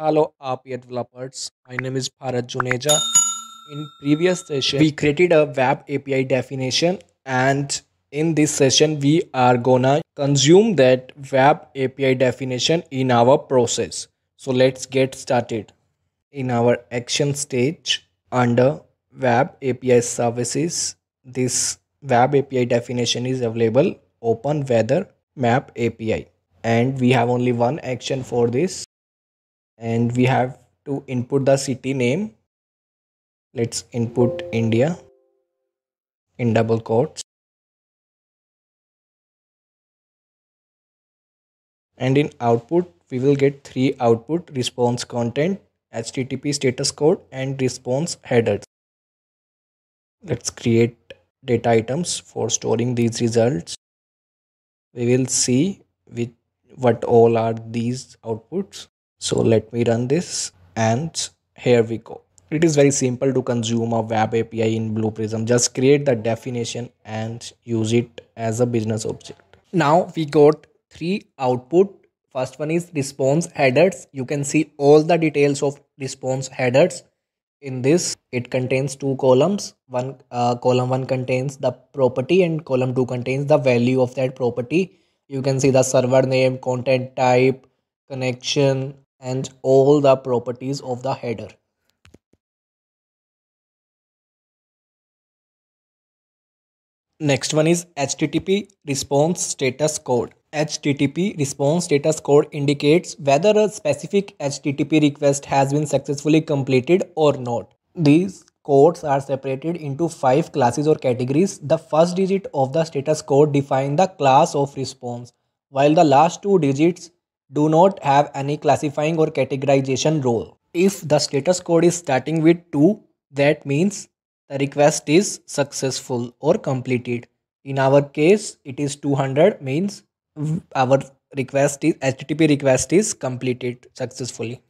Hello RPA developers, my name is Bharat Juneja. In previous session, we created a web API definition, and in this session, we are gonna consume that web API definition in our process. So let's get started. In our action stage, under web API services, this web API definition is available, OpenWeatherMap API. And we have only one action for this. And we have to input the city name. Let's input India in double quotes. And in output, we will get three output: response content, HTTP status code, and response headers. Let's create data items for storing these results. We will see with what all are these outputs. So let me run this, and here we go. It is very simple to consume a web API in Blue Prism. Just create the definition and use it as a business object. Now we got three output. First one is response headers. You can see all the details of response headers. In this, it contains two columns. Column 1 contains the property, and column 2 contains the value of that property. You can see the server name, content type, connection, and all the properties of the header. Next one is HTTP response status code. HTTP response status code indicates whether a specific HTTP request has been successfully completed or not. These codes are separated into 5 classes or categories. The first digit of the status code defines the class of response, while the last 2 digits do not have any classifying or categorization role. If the status code is starting with 2, that means the request is successful or completed. In our case, it is 200, means our HTTP request is completed successfully.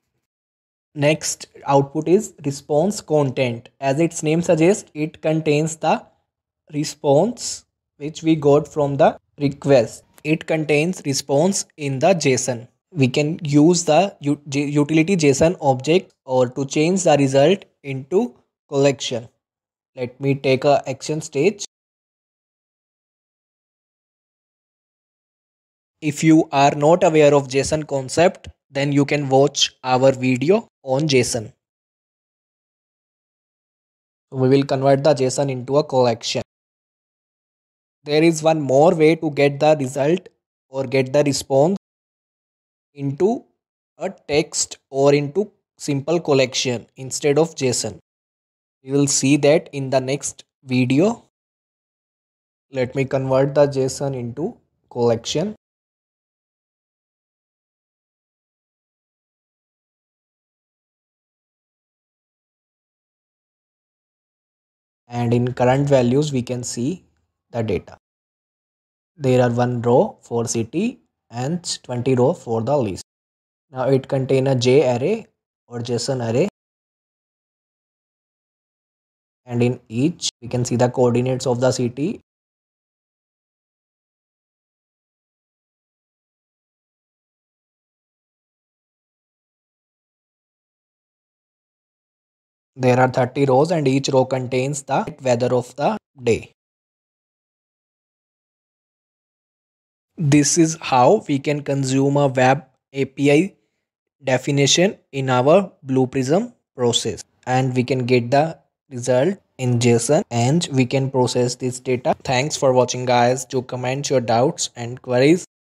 Next output is response content. As its name suggests, it contains the response which we got from the request. It contains response in the JSON. We can use the utility JSON object or to change the result into collection. Let me take a action stage. If you are not aware of JSON concept, then you can watch our video on JSON. We will convert the JSON into a collection. There is one more way to get the result or get the response into a text or into simple collection instead of JSON. We will see that in the next video. Let me convert the JSON into collection. And in current values, we can see the data. There are 1 row for city and 20 row for the list. Now it contains a J array or JSON array, and in each we can see the coordinates of the city. There are 30 rows, and each row contains the weather of the day. This is how we can consume a web API definition in our Blue Prism process, and we can get the result in JSON, and we can process this data. Thanks for watching, guys. Do comment your doubts and queries.